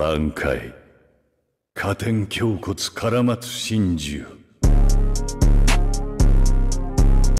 挽回。加点胸骨からまつ真珠。